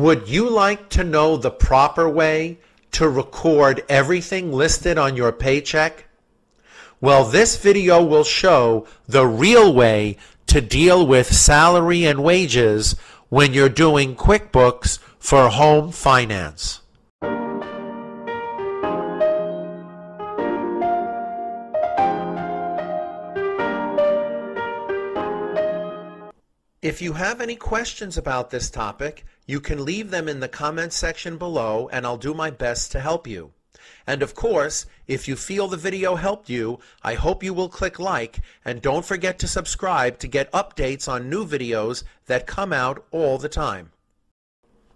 Would you like to know the proper way to record everything listed on your paycheck? Well, this video will show the real way to deal with salary and wages when you're doing QuickBooks for home finance. If you have any questions about this topic, you can leave them in the comments section below and I'll do my best to help you. And of course, if you feel the video helped you, I hope you will click like and don't forget to subscribe to get updates on new videos that come out all the time.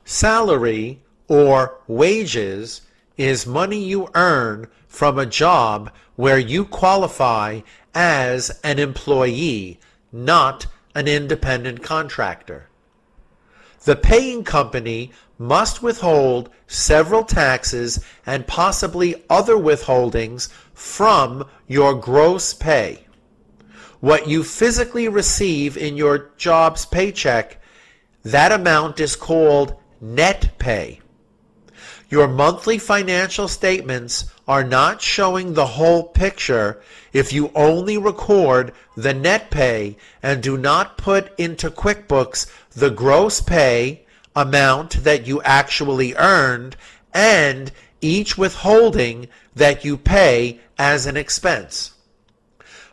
Salary or wages is money you earn from a job where you qualify as an employee, not an independent contractor. The paying company must withhold several taxes and possibly other withholdings from your gross pay. What you physically receive in your job's paycheck, that amount is called net pay. Your monthly financial statements are not showing the whole picture if you only record the net pay and do not put into QuickBooks the gross pay amount that you actually earned and each withholding that you pay as an expense.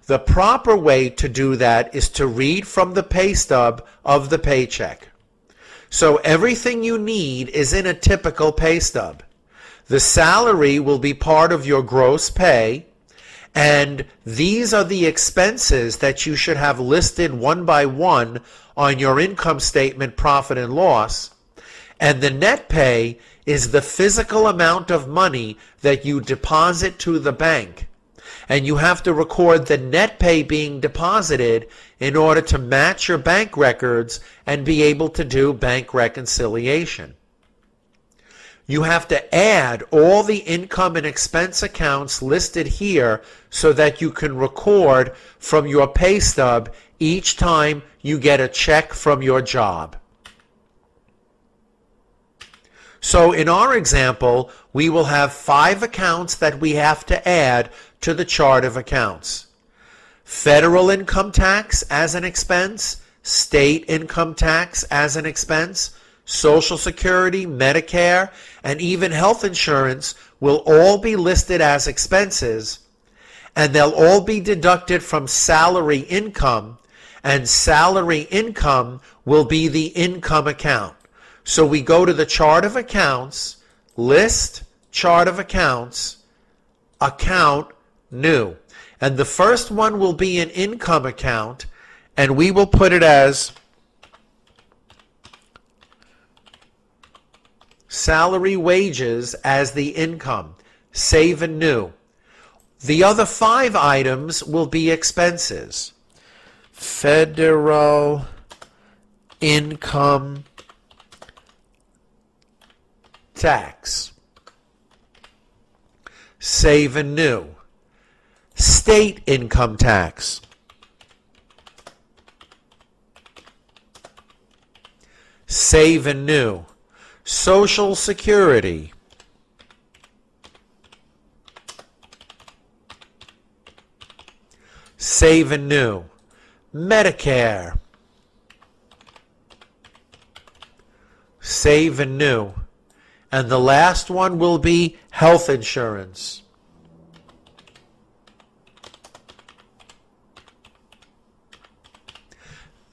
The proper way to do that is to read from the pay stub of the paycheck. So everything you need is in a typical pay stub. The salary will be part of your gross pay, and these are the expenses that you should have listed one by one on your income statement, profit and loss. And the net pay is the physical amount of money that you deposit to the bank. And you have to record the net pay being deposited in order to match your bank records and be able to do bank reconciliation. You have to add all the income and expense accounts listed here so that you can record from your pay stub each time you get a check from your job. So in our example, we will have 5 accounts that we have to add to the chart of accounts. Federal income tax as an expense, state income tax as an expense, Social Security, Medicare, and even health insurance will all be listed as expenses, and they'll all be deducted from salary income, and salary income will be the income account. So we go to the chart of accounts, list, chart of accounts, account, new. And the first one will be an income account, and we will put it as salary wages as the income, save and new. The other 5 items will be expenses. Federal income tax, save and new. State income tax, save and new. Social Security, save and new. Medicare, save and new. And the last one will be health insurance,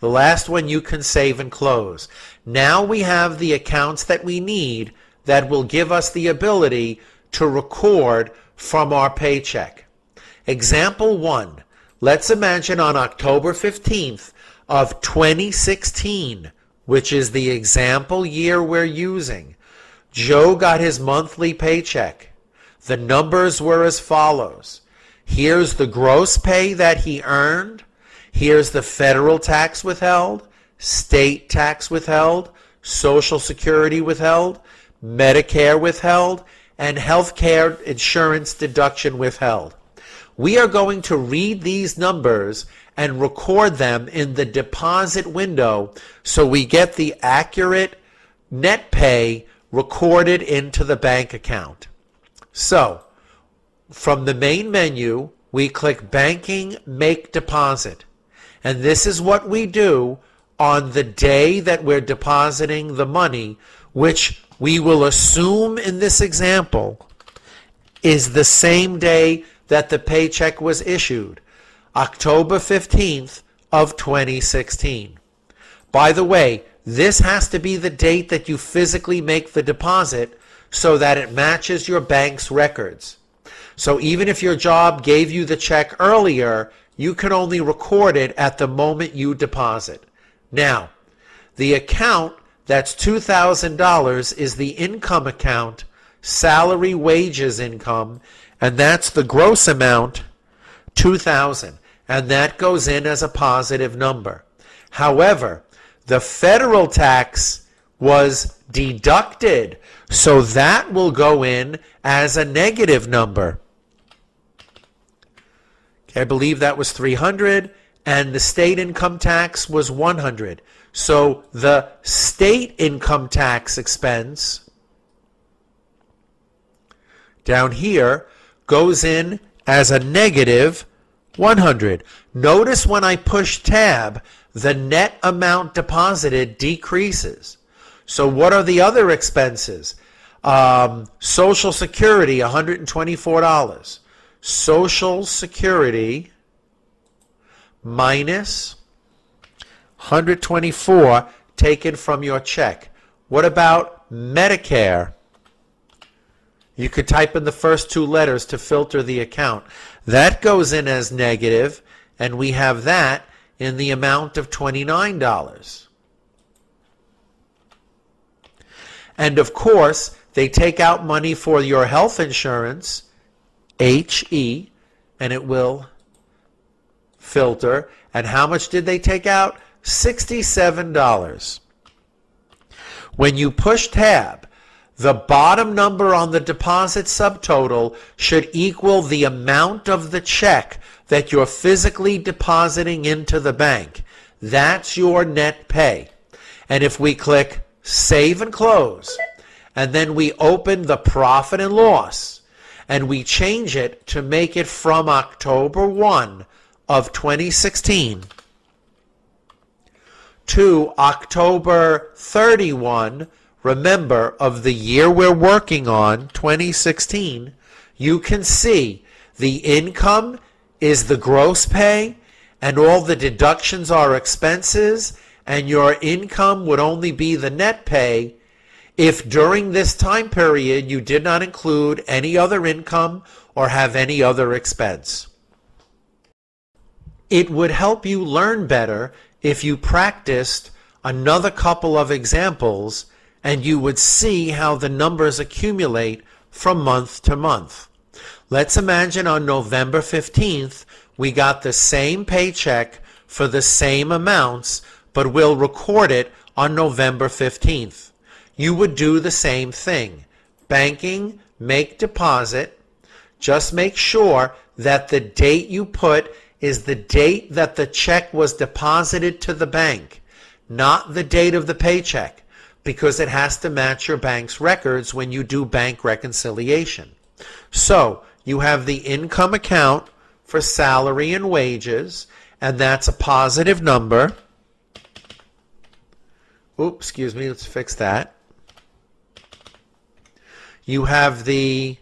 the last one you can save and close. Now we have the accounts that we need that will give us the ability to record from our paycheck. Example 1. Let's imagine on October 15th of 2016, which is the example year we're using, Joe got his monthly paycheck. The numbers were as follows. Here's the gross pay that he earned. Here's the federal tax withheld, state tax withheld, Social Security withheld, Medicare withheld, and health care insurance deduction withheld. We are going to read these numbers and record them in the deposit window so we get the accurate net pay recorded into the bank account. So from the main menu, we click Banking, Make Deposit. And this is what we do on the day that we're depositing the money, which we will assume in this example is the same day that the paycheck was issued, October 15th of 2016. By the way, this has to be the date that you physically make the deposit so that it matches your bank's records. So even if your job gave you the check earlier, you can only record it at the moment you deposit. Now, the account that's $2,000 is the income account, salary wages income, and that's the gross amount, $2,000, and that goes in as a positive number. However, the federal tax was deducted, so that will go in as a negative number. I believe that was $300, and the state income tax was $100. So the state income tax expense down here goes in as a negative $100. Notice when I push tab, the net amount deposited decreases. So what are the other expenses? Social Security, $124. Social Security minus $124 taken from your check. What about Medicare? You could type in the first two letters to filter the account. That goes in as negative, and we have that in the amount of $29. And of course, they take out money for your health insurance, HE, and it will filter. And how much did they take out? $67. When you push tab, the bottom number on the deposit subtotal should equal the amount of the check that you're physically depositing into the bank. That's your net pay. And if we click Save and Close, and then we open the profit and loss, and we change it to make it from October 1 of 2016 to October 31, remember, of the year we're working on, 2016, you can see the income is the gross pay, and all the deductions are expenses, and your income would only be the net pay if during this time period you did not include any other income or have any other expense. It would help you learn better if you practiced another couple of examples, and you would see how the numbers accumulate from month to month. Let's imagine on November 15th we got the same paycheck for the same amounts, but we'll record it on November 15th. You would do the same thing. Banking, Make Deposit. Just make sure that the date you put is the date that the check was deposited to the bank, not the date of the paycheck, because it has to match your bank's records when you do bank reconciliation. So you have the income account for salary and wages, and that's a positive number. Oops, excuse me, let's fix that. You have the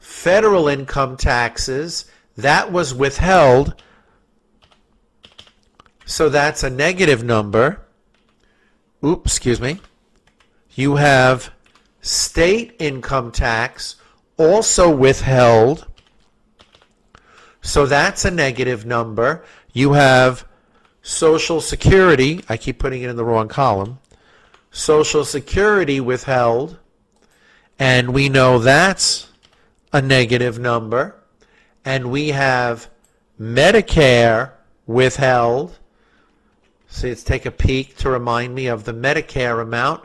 federal income taxes. That was withheld, so that's a negative number. Oops, excuse me. You have state income tax, also withheld, so that's a negative number. You have Social Security, I keep putting it in the wrong column, Social Security withheld, and we know that's a negative number. And we have Medicare withheld. See, let's take a peek to remind me of the Medicare amount,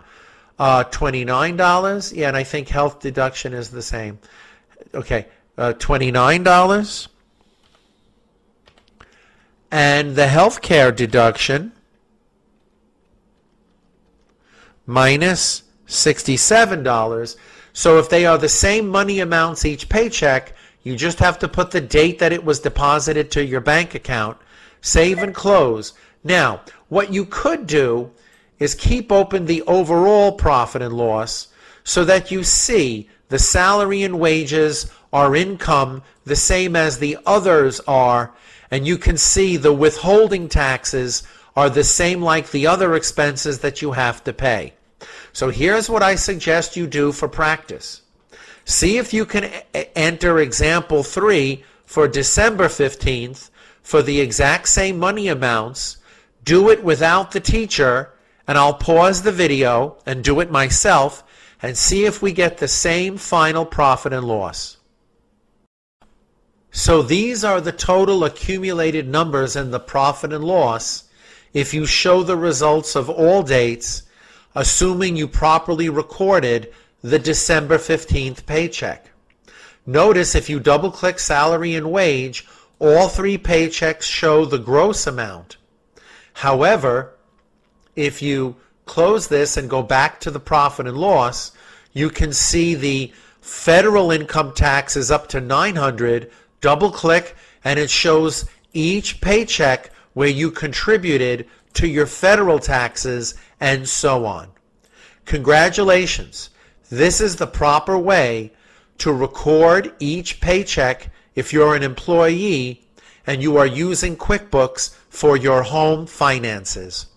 $29. Yeah, and I think health deduction is the same. Okay, $29. And the health care deduction minus $67. So if they are the same money amounts each paycheck, you just have to put the date that it was deposited to your bank account, save and close. Now, what you could do is keep open the overall profit and loss so that you see the salary and wages are income the same as the others are, and you can see the withholding taxes are the same like the other expenses that you have to pay. So here's what I suggest you do for practice. See if you can enter example 3 for December 15th for the exact same money amounts. Do it without the teacher, and I'll pause the video and do it myself and see if we get the same final profit and loss. So these are the total accumulated numbers and the profit and loss if you show the results of all dates, assuming you properly recorded the December 15th paycheck. Notice if you double-click salary and wage, all 3 paychecks show the gross amount. However, if you close this and go back to the profit and loss, you can see the federal income tax is up to $900. Double click and it shows each paycheck where you contributed to your federal taxes and so on. Congratulations. This is the proper way to record each paycheck if you're an employee and you are using QuickBooks for your home finances.